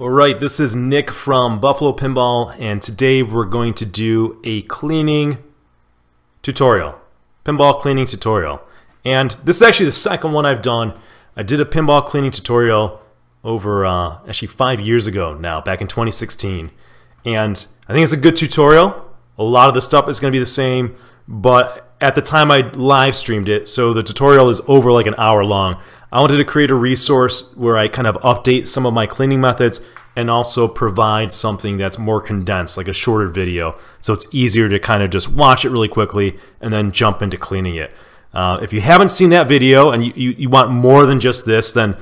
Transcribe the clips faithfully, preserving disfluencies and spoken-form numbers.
Alright, this is Nick from Buffalo Pinball, and today we're going to do a cleaning tutorial. Pinball cleaning tutorial. And this is actually the second one I've done. I did a pinball cleaning tutorial over uh, actually five years ago now, back in twenty sixteen. And I think it's a good tutorial. A lot of the stuff is going to be the same, but at the time I live streamed it, so the tutorial is over like an hour long. I wanted to create a resource where I kind of update some of my cleaning methods and also provide something that's more condensed, like a shorter video, so it's easier to kind of just watch it really quickly and then jump into cleaning it. Uh, if you haven't seen that video and you, you, you want more than just this, then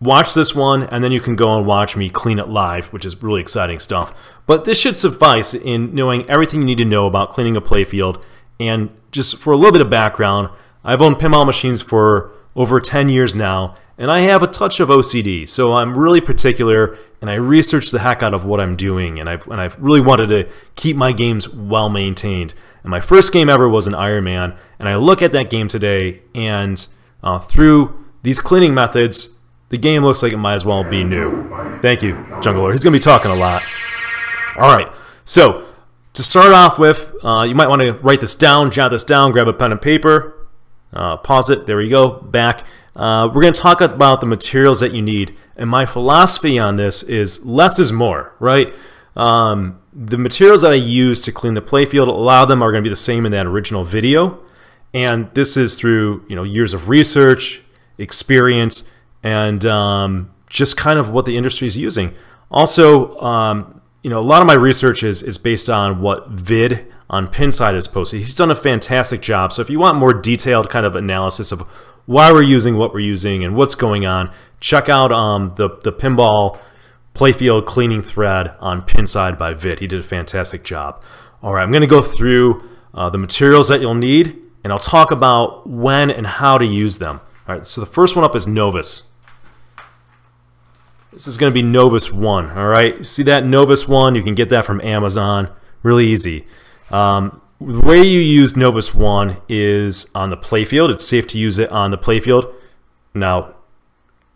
watch this one and then you can go and watch me clean it live, which is really exciting stuff. But this should suffice in knowing everything you need to know about cleaning a playfield. And just for a little bit of background, I've owned pinball machines for over ten years now, and I have a touch of O C D, so I'm really particular, and I research the heck out of what I'm doing, and I've, and I've really wanted to keep my games well maintained. And my first game ever was an Iron Man, and I look at that game today, and uh, through these cleaning methods, the game looks like it might as well be new. Thank you, Jungle Lord. He's going to be talking a lot. All right, so to start off with, uh, you might want to write this down, jot this down, grab a pen and paper. Uh, pause it, there we go, back. Uh, we're going to talk about the materials that you need, and my philosophy on this is less is more, right? Um, the materials that I use to clean the playfield, a lot of them are going to be the same in that original video, and this is through you know years of research, experience, and um, just kind of what the industry is using. Also, um, you know, a lot of my research is, is based on what vid on Pinside has posted. He's done a fantastic job, so if you want more detailed kind of analysis of why we're using what we're using and what's going on, check out um, the, the pinball playfield cleaning thread on Pinside by Vid. He did a fantastic job. Alright, I'm going to go through uh, the materials that you'll need, and I'll talk about when and how to use them. Alright, so the first one up is Novus. This is going to be Novus one. Alright, see that Novus one? You can get that from Amazon. Really easy. Um, the way you use Novus one is on the playfield. It's safe to use it on the playfield. Now,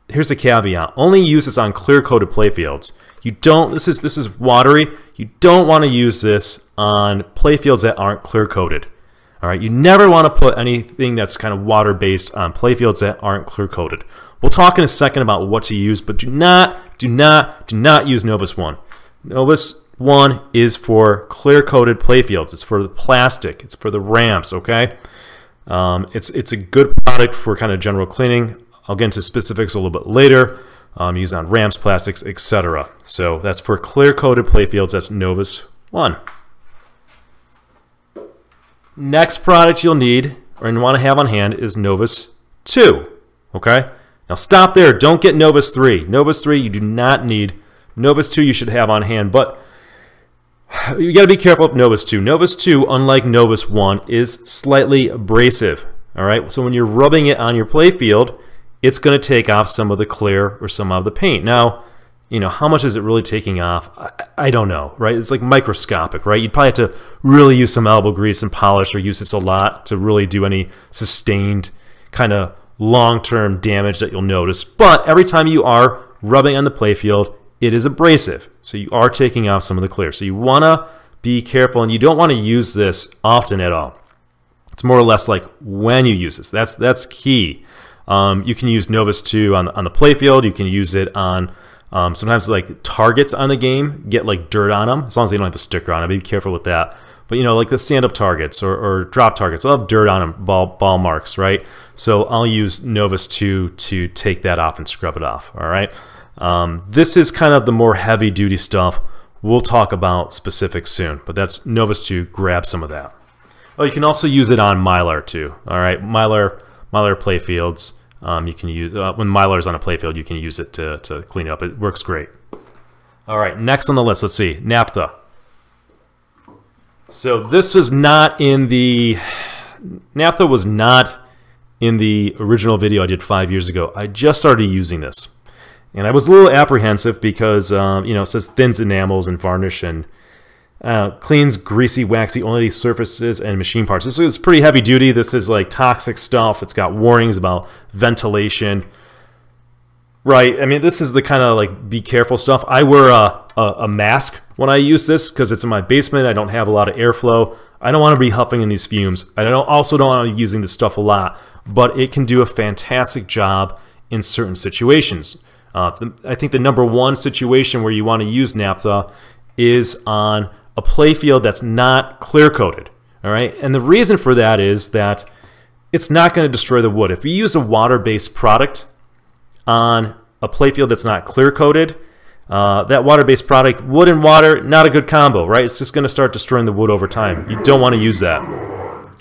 here's the caveat: only use this on clear-coated playfields. You don't. This is this is watery. You don't want to use this on playfields that aren't clear-coated. All right. You never want to put anything that's kind of water-based on playfields that aren't clear-coated. We'll talk in a second about what to use, but do not, do not, do not use Novus one. Novus one is for clear-coated playfields. It's for the plastic. It's for the ramps, okay? Um, it's, it's a good product for kind of general cleaning. I'll get into specifics a little bit later. Um, used on ramps, plastics, et cetera. So that's for clear-coated playfields. That's Novus one. Next product you'll need or you want to have on hand is Novus two, okay? Now stop there. Don't get Novus three. Novus three you do not need. Novus two you should have on hand, but you got to be careful of Novus two. Novus two, unlike Novus one, is slightly abrasive. All right, so when you're rubbing it on your playfield, it's going to take off some of the clear or some of the paint. Now, you know, how much is it really taking off? I, I don't know, right? It's like microscopic, right? You'd probably have to really use some elbow grease and polish or use this a lot to really do any sustained kind of long-term damage that you'll notice. But every time you are rubbing on the playfield, it is abrasive, so you are taking off some of the clear. So you want to be careful, and you don't want to use this often at all. It's more or less like when you use this. That's that's key. Um, you can use Novus two on, on the playfield. You can use it on um, sometimes like targets on the game, get like dirt on them, as long as they don't have a sticker on it. Be careful with that. But you know, like the stand-up targets or, or drop targets, they'll have dirt on them, ball, ball marks, right? So I'll use Novus two to take that off and scrub it off, all right? Um, this is kind of the more heavy-duty stuff. We'll talk about specifics soon, but that's Novus two. Grab some of that. Oh, you can also use it on Mylar too. All right, Mylar, Mylar playfields. Um, you can use uh, when Mylar is on a playfield, you can use it to to clean it up. It works great. All right, next on the list, let's see, naphtha. So this was not in the naphtha was not in the original video I did five years ago. I just started using this. And I was a little apprehensive because, um, you know, it says thins enamels and varnish and uh, cleans greasy, waxy, oily surfaces and machine parts. This is pretty heavy duty. This is like toxic stuff. It's got warnings about ventilation. Right. I mean, this is the kind of like be careful stuff. I wear a, a, a mask when I use this because it's in my basement. I don't have a lot of airflow. I don't want to be huffing in these fumes. I don't also don't want to be using this stuff a lot, but it can do a fantastic job in certain situations. Uh, the, I think the number one situation where you want to use naphtha is on a playfield that's not clear-coated. All right, and the reason for that is that it's not going to destroy the wood. If you use a water-based product on a playfield that's not clear-coated, uh, that water-based product, wood and water, not a good combo, right? It's just going to start destroying the wood over time. You don't want to use that.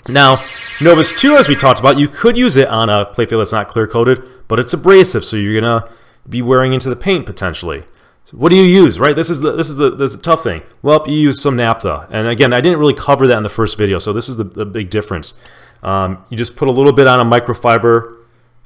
Now, Novus two, as we talked about, you could use it on a playfield that's not clear-coated, but it's abrasive, so you're going to be wearing into the paint potentially. So what do you use, right? This is the this is the this is a tough thing. Well, you use some naphtha, and again, I didn't really cover that in the first video, so this is the, the big difference. Um, you just put a little bit on a microfiber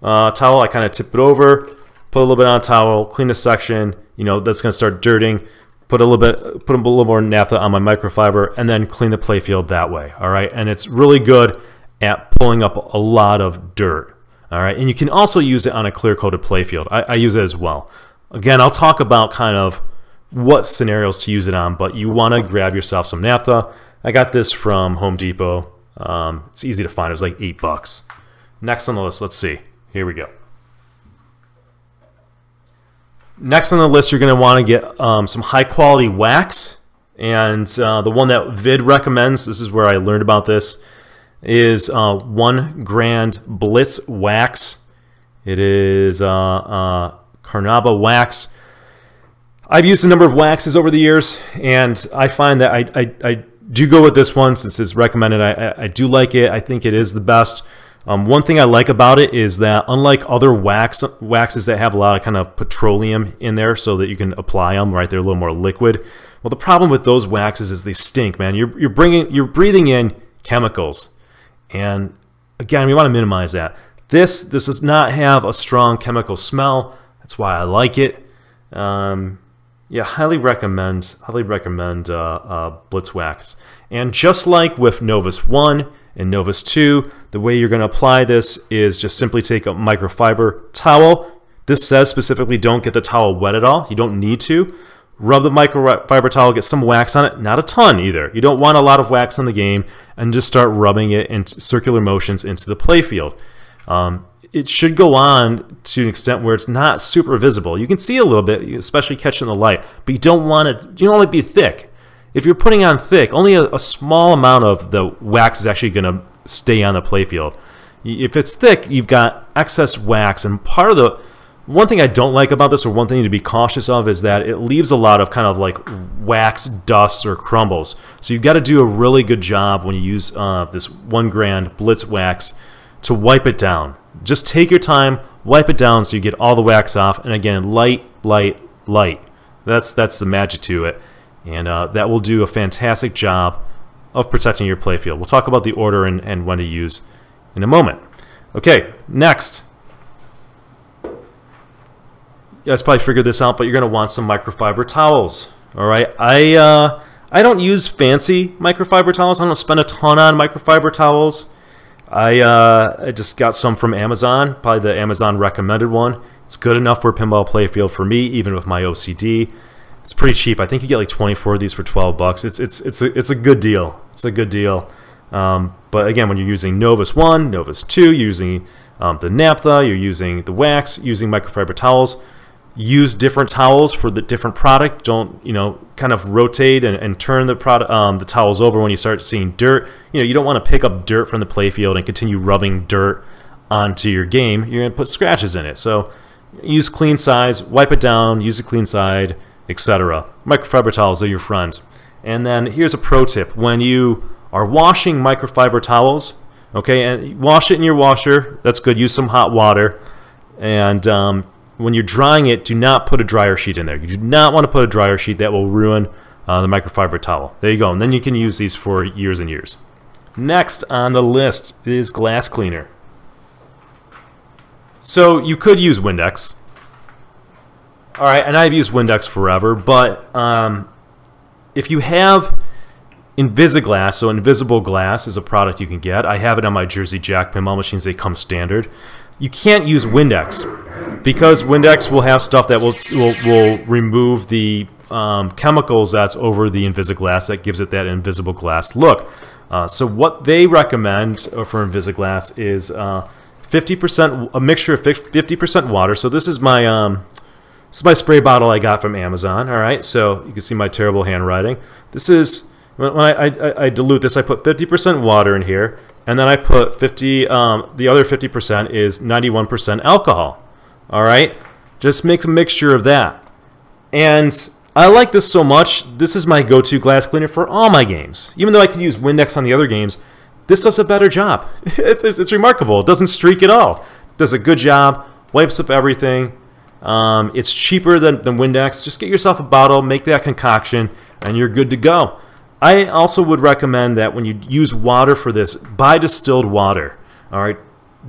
uh, towel. I kind of tip it over, put a little bit on a towel, clean a section. You know that's going to start dirting. Put a little bit, put a little more naphtha on my microfiber, and then clean the playfield that way. All right, and it's really good at pulling up a lot of dirt. All right, and you can also use it on a clear-coated playfield. I, I use it as well. Again, I'll talk about kind of what scenarios to use it on, but you want to grab yourself some naphtha. I got this from Home Depot. Um, it's easy to find. It was like eight bucks. Next on the list, let's see. Here we go. Next on the list, you're going to want to get um, some high-quality wax. And uh, the one that Vid recommends, this is where I learned about this, is uh, One Grand Blitz Wax. It is uh, uh, Carnauba wax. I've used a number of waxes over the years, and I find that I, I, I do go with this one since it's recommended. I, I, I do like it. I think it is the best. Um, one thing I like about it is that unlike other wax waxes that have a lot of kind of petroleum in there so that you can apply them, right? They're a little more liquid. Well, the problem with those waxes is they stink, man. You're, you're, bringing, you're breathing in chemicals. And again, we want to minimize that. This this does not have a strong chemical smell. That's why I like it. Um, yeah, highly recommend. Highly recommend uh, uh, Blitz Wax. And just like with Novus one and Novus two, the way you're going to apply this is just simply take a microfiber towel. This says specifically don't get the towel wet at all. You don't need to. Rub the microfiber towel, get some wax on it, not a ton either. You don't want a lot of wax on the game, and just start rubbing it in circular motions into the playfield. Um, it should go on to an extent where it's not super visible. You can see a little bit, especially catching the light, but you don't want it, you don't want it to be thick. If you're putting on thick, only a, a small amount of the wax is actually going to stay on the playfield. If it's thick, you've got excess wax, and part of the one thing I don't like about this, or one thing to be cautious of, is that it leaves a lot of kind of like wax dust or crumbles. So you've got to do a really good job when you use uh, this One Grand Blitz Wax to wipe it down. Just take your time, wipe it down so you get all the wax off. And again, light, light, light. That's, that's the magic to it. And uh, that will do a fantastic job of protecting your playfield. We'll talk about the order and, and when to use in a moment. Okay, next. You guys probably figured this out, but you're going to want some microfiber towels. All right, I uh, I don't use fancy microfiber towels. I don't spend a ton on microfiber towels. I uh, I just got some from Amazon, probably the Amazon recommended one. It's good enough for a pinball playfield for me, even with my O C D. It's pretty cheap. I think you get like twenty-four of these for twelve bucks. It's it's it's a it's a good deal. It's a good deal. Um, but again, when you're using Novus one, Novus two, you're using um, the naphtha, you're using the wax, using microfiber towels. Use different towels for the different product. Don't, you know, kind of rotate and, and turn the product, um, the towels over when you start seeing dirt. You know, you don't want to pick up dirt from the playfield and continue rubbing dirt onto your game. You're going to put scratches in it. So use clean sides, wipe it down, use a clean side, et cetera. Microfiber towels are your friends. And then here's a pro tip. When you are washing microfiber towels, okay, and wash it in your washer. That's good. Use some hot water. And, um, when you're drying it, do not put a dryer sheet in there. You do not want to put a dryer sheet. That will ruin uh, the microfiber towel. There you go. And then you can use these for years and years. Next on the list is glass cleaner. So you could use Windex. All right, and I've used Windex forever, but um, if you have Invisiglass, so invisible glass is a product you can get. I have it on my Jersey Jack pinball machines. They come standard. you can't use Windex, because Windex will have stuff that will will, will remove the um, chemicals that's over the Invisiglass that gives it that invisible glass look. Uh, so what they recommend for Invisiglass is uh, fifty percent a mixture of fifty percent water. So this is my um, this is my spray bottle I got from Amazon. All right, so you can see my terrible handwriting. This is when I, I, I dilute this. I put fifty percent water in here, and then I put fifty. Um, the other fifty percent is ninety-one percent alcohol. All right, just make a mixture of that. And I like this so much. This is my go-to glass cleaner for all my games. Even though I can use Windex on the other games, this does a better job. It's, it's, it's remarkable. It doesn't streak at all. Does a good job. Wipes up everything. Um, it's cheaper than, than Windex. Just get yourself a bottle, make that concoction, and you're good to go. I also would recommend that when you use water for this, buy distilled water. All right,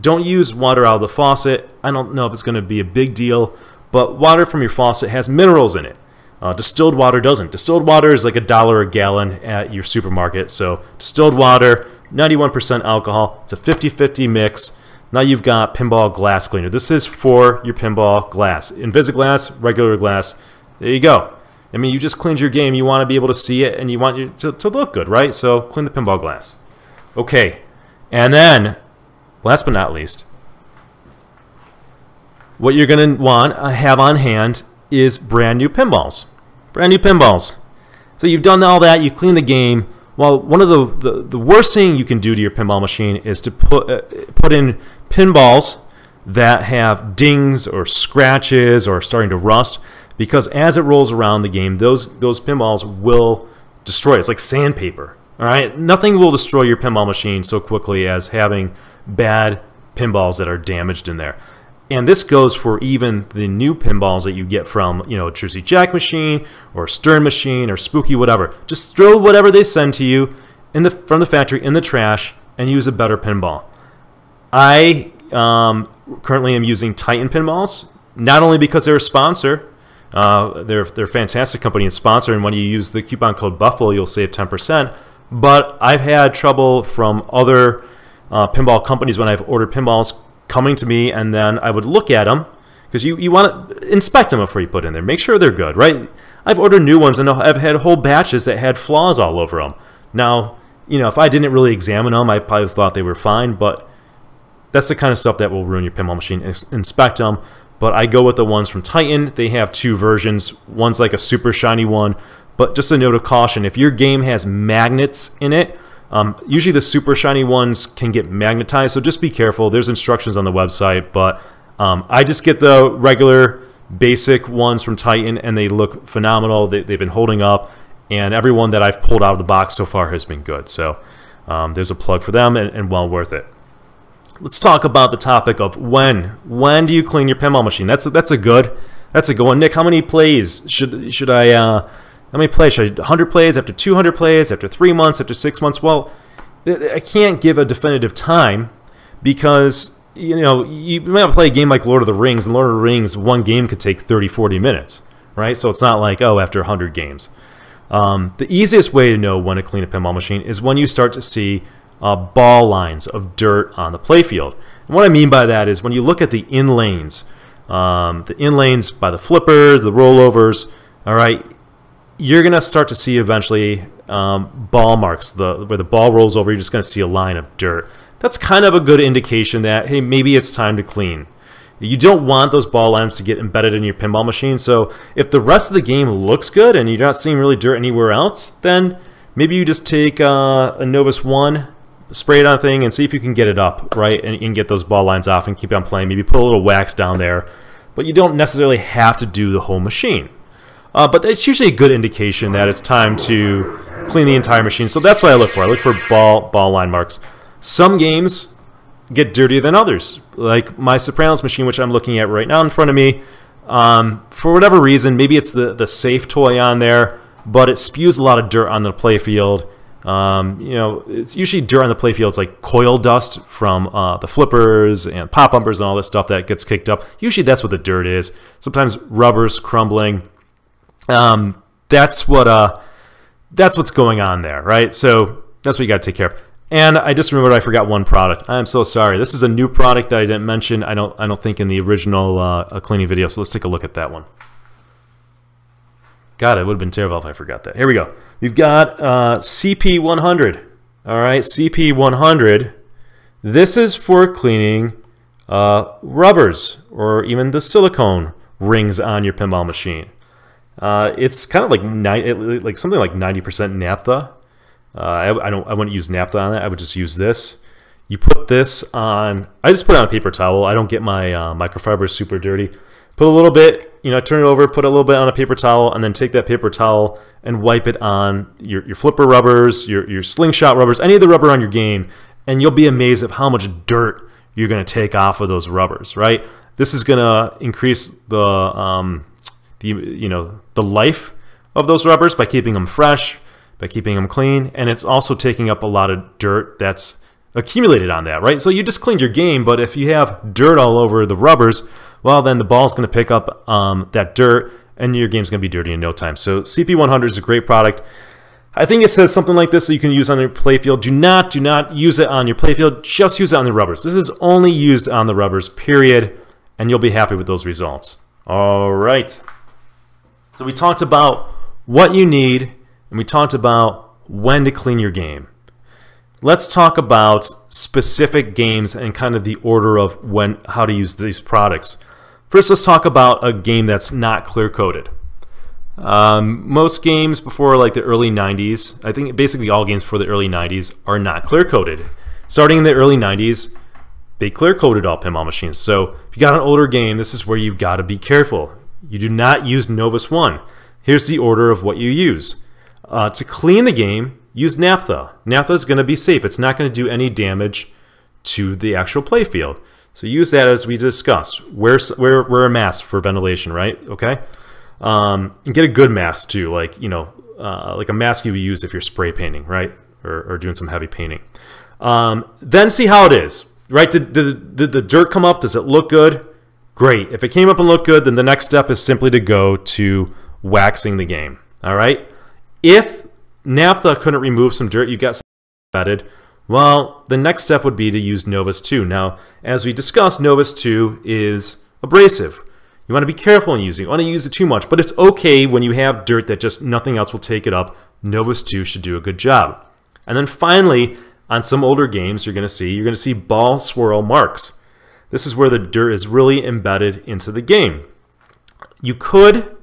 don't use water out of the faucet. I don't know if it's going to be a big deal, but water from your faucet has minerals in it. Uh, distilled water doesn't. Distilled water is like a dollar a gallon at your supermarket. So distilled water, ninety-one percent alcohol. It's a fifty fifty mix. Now you've got pinball glass cleaner. This is for your pinball glass. Invisiglass, regular glass. There you go. I mean, you just cleaned your game. You want to be able to see it, and you want it to, to look good, right? So clean the pinball glass. Okay. And then, last but not least, what you're going to want to have on hand is brand new pinballs. Brand new pinballs. So you've done all that, you've cleaned the game. Well, one of the, the, the worst thing you can do to your pinball machine is to put, uh, put in pinballs that have dings or scratches or starting to rust, because as it rolls around the game, those, those pinballs will destroy it. It's like sandpaper. All right? Nothing will destroy your pinball machine so quickly as having bad pinballs that are damaged in there. And this goes for even the new pinballs that you get from, you know, a Jersey Jack machine or Stern machine or Spooky, whatever. Just throw whatever they send to you in the, from the factory in the trash and use a better pinball. I um, currently am using Titan pinballs, not only because they're a sponsor. Uh, they're, they're a fantastic company and sponsor, and when you use the coupon code Buffalo, you'll save ten percent. But I've had trouble from other uh, pinball companies when I've ordered pinballs coming to me, and then I would look at them, because you, you want to inspect them before you put in there. Make sure they're good, right? I've ordered new ones, and I've had whole batches that had flaws all over them. Now, you know, if I didn't really examine them, I probably thought they were fine, but that's the kind of stuff that will ruin your pinball machine. Inspect them, but I go with the ones from Titan. They have two versions. One's like a super shiny one, but just a note of caution. If your game has magnets in it, Um, usually the super shiny ones can get magnetized, so just be careful. There's instructions on the website, but um, I just get the regular basic ones from Titan, and they look phenomenal. They, they've been holding up, and everyone that I've pulled out of the box so far has been good. So um, there's a plug for them, and, and well worth it. Let's talk about the topic of when. When do you clean your pinball machine? That's a, that's a good that's a good one. Nick, how many plays should should I? Uh, How many plays? Should I one hundred plays, after two hundred plays, after three months, after six months? Well, I can't give a definitive time, because, you know, you might play a game like Lord of the Rings, and Lord of the Rings, one game could take thirty, forty minutes, right? So it's not like, oh, after one hundred games. Um, the easiest way to know when to clean a pinball machine is when you start to see uh, ball lines of dirt on the playfield. And what I mean by that is when you look at the in lanes, um, the in lanes by the flippers, the rollovers, all right, you're going to start to see eventually um, ball marks. The, where the ball rolls over, you're just going to see a line of dirt. That's kind of a good indication that, hey, maybe it's time to clean. You don't want those ball lines to get embedded in your pinball machine, so if the rest of the game looks good and you're not seeing really dirt anywhere else, then maybe you just take uh, a Novus one, spray it on a thing, and see if you can get it up, right, and, and get those ball lines off and keep on playing. Maybe put a little wax down there, but you don't necessarily have to do the whole machine. Uh, but it's usually a good indication that it's time to clean the entire machine. So that's what I look for. I look for ball ball line marks. Some games get dirtier than others. Like my Sopranos machine, which I'm looking at right now in front of me. Um, for whatever reason, maybe it's the, the safe toy on there, but it spews a lot of dirt on the playfield. Um, you know, it's usually dirt on the playfield. It's like coil dust from uh, the flippers and pop bumpers and all this stuff that gets kicked up. Usually that's what the dirt is. Sometimes rubber's crumbling. Um, that's what uh, that's what's going on there, right? So that's what you got to take care of. And I just remembered I forgot one product. I'm so sorry. This is a new product that I didn't mention, I don't, I don't think, in the original uh, cleaning video. So let's take a look at that one. God, it would have been terrible if I forgot that. Here we go. We've got uh, C P one hundred. All right, C P one hundred. This is for cleaning uh, rubbers or even the silicone rings on your pinball machine. Uh, it's kind of like like something like ninety percent naphtha. Uh, I, I don't. I wouldn't use naphtha on it. I would just use this. You put this on. I just put it on a paper towel. I don't get my uh, microfiber super dirty. Put a little bit, you know, turn it over, put a little bit on a paper towel, and then take that paper towel and wipe it on your, your flipper rubbers, your, your slingshot rubbers, any of the rubber on your game, and you'll be amazed at how much dirt you're going to take off of those rubbers, right? This is going to increase the, um, the, you know, the life of those rubbers by keeping them fresh, by keeping them clean, and it's also taking up a lot of dirt that's accumulated on that, right? So you just cleaned your game, but if you have dirt all over the rubbers, well, then the ball's going to pick up um, that dirt, and your game's going to be dirty in no time. So C P one hundred is a great product. I think it says something like this that you can use on your playfield. Do not, do not use it on your playfield. Just use it on the rubbers. This is only used on the rubbers, period, and you'll be happy with those results. All right. So we talked about what you need, and we talked about when to clean your game. Let's talk about specific games and kind of the order of when, how to use these products. First, let's talk about a game that's not clear-coated. Um, most games before like the early nineties, I think basically all games before the early nineties are not clear-coated. Starting in the early nineties, they clear-coated all pinball machines. So if you got an older game, this is where you've got to be careful. You do not use Novus one. Here's the order of what you use. Uh, to clean the game, use naphtha. Naphtha is going to be safe. It's not going to do any damage to the actual playfield. So use that as we discussed. Wear, wear, wear a mask for ventilation, right? Okay. Um, and get a good mask too, like, you know, uh, like a mask you would use if you're spray painting, right? Or, or doing some heavy painting. Um, then see how it is, right? Did, did, did the dirt come up? Does it look good? Great. If it came up and looked good, then the next step is simply to go to waxing the game, all right? If naphtha couldn't remove some dirt, you got some vetted, well, the next step would be to use Novus two. Now, as we discussed, Novus two is abrasive. You want to be careful in using it. You want to use it too much, but it's okay when you have dirt that just nothing else will take it up. Novus two should do a good job. And then finally, on some older games, you're going to see you're going to see ball swirl marks. This is where the dirt is really embedded into the game. You could,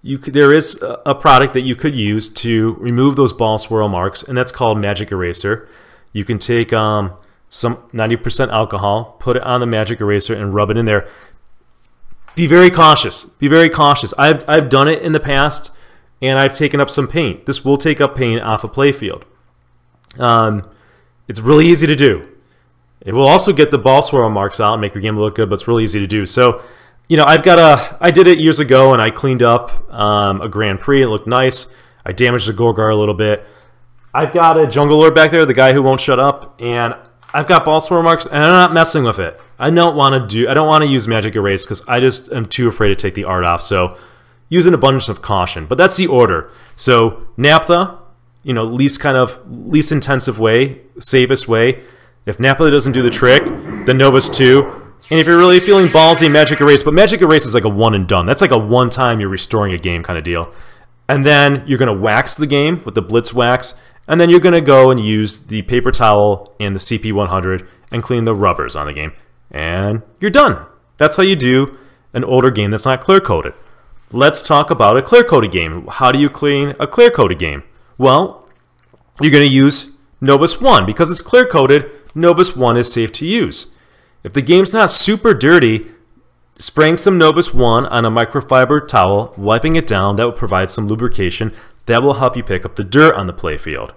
you could, there is a product that you could use to remove those ball swirl marks, and that's called Magic Eraser. You can take um, some ninety percent alcohol, put it on the Magic Eraser, and rub it in there. Be very cautious. Be very cautious. I've, I've done it in the past, and I've taken up some paint. This will take up paint off a playfield. Um, it's really easy to do. It will also get the ball swirl marks out and make your game look good, but it's really easy to do. So, you know, I've got a, I did it years ago, and I cleaned up um, a Grand Prix. It looked nice. I damaged the Gorgar a little bit. I've got a Jungle Lord back there, the guy who won't shut up, and I've got ball swirl marks, and I'm not messing with it. I don't want to do. I don't want to use Magic Erase because I just am too afraid to take the art off. So, use an abundance of caution. But that's the order. So naphtha, you know, least kind of least intensive way, safest way. If naphtha doesn't do the trick, then Novus two. And if you're really feeling ballsy, Magic Erase. But Magic Erase is like a one and done. That's like a one time you're restoring a game kind of deal. And then you're going to wax the game with the Blitz Wax. And then you're going to go and use the paper towel and the C P one hundred and clean the rubbers on the game. And you're done. That's how you do an older game that's not clear-coated. Let's talk about a clear-coated game. How do you clean a clear-coated game? Well, you're going to use Novus one. Because it's clear-coated, Novus one is safe to use. If the game's not super dirty, spraying some Novus one on a microfiber towel, wiping it down, that would provide some lubrication. That will help you pick up the dirt on the playfield.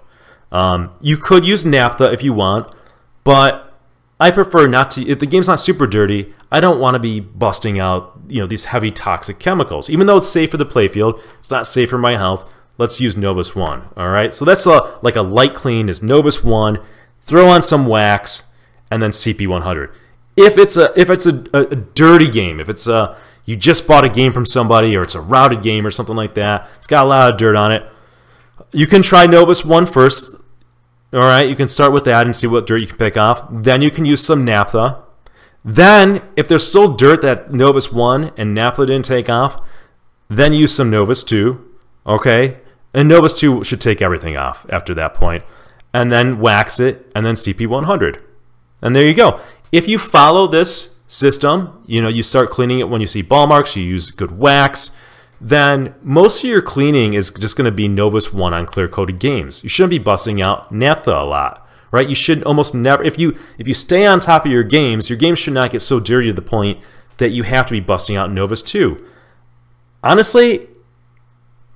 Um, you could use naphtha if you want, but I prefer not to. If the game's not super dirty, I don't want to be busting out, you know, these heavy toxic chemicals. Even though it's safe for the playfield, it's not safe for my health. Let's use Novus one. All right, so that's a, like a light clean is Novus one. Throw on some wax and then C P one hundred. If it's a if it's a, a, a dirty game, if it's a you just bought a game from somebody, or it's a routed game or something like that, it's got a lot of dirt on it, you can try Novus one first. Alright, you can start with that and see what dirt you can pick off. Then you can use some naphtha. Then, if there's still dirt that Novus won and naphtha didn't take off, then use some Novus two. Okay? And Novus two should take everything off after that point. And then wax it, and then C P one hundred. And there you go. If you follow this system, you know, you start cleaning it when you see ball marks, you use good wax, then most of your cleaning is just going to be Novus one on clear-coated games. You shouldn't be busting out naphtha a lot, right? You should almost never, if you if you stay on top of your games, your games should not get so dirty to the point that you have to be busting out Novus two. Honestly,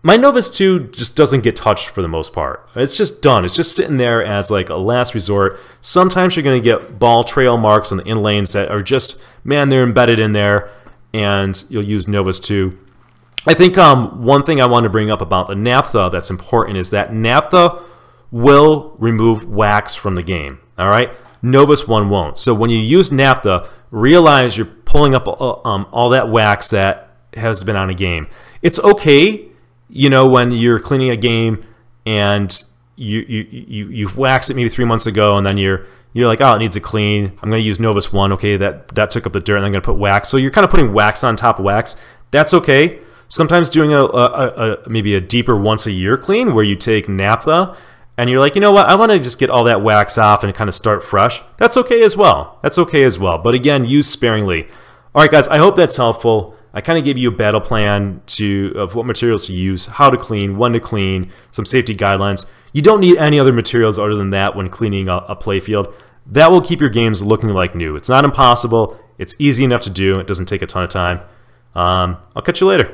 my Novus two just doesn't get touched for the most part. It's just done. It's just sitting there as like a last resort. Sometimes you're going to get ball trail marks on the in lanes that are just, man, they're embedded in there, and you'll use Novus two. I think um, one thing I want to bring up about the naphtha that's important is that naphtha will remove wax from the game. All right, Novus one won't. So when you use naphtha, realize you're pulling up uh, um, all that wax that has been on a game. It's okay, you know, when you're cleaning a game and you you you you've waxed it maybe three months ago, and then you're you're like, oh, it needs a clean. I'm going to use Novus one. Okay, that that took up the dirt, and I'm going to put wax. So you're kind of putting wax on top of wax. That's okay. Sometimes doing a, a, a maybe a deeper once a year clean where you take naphtha and you're like, you know what, I want to just get all that wax off and kind of start fresh. That's okay as well. That's okay as well. But again, use sparingly. All right, guys, I hope that's helpful. I kind of gave you a battle plan to of what materials to use, how to clean, when to clean, some safety guidelines. You don't need any other materials other than that when cleaning a, a playfield. That will keep your games looking like new. It's not impossible. It's easy enough to do. It doesn't take a ton of time. Um, I'll catch you later.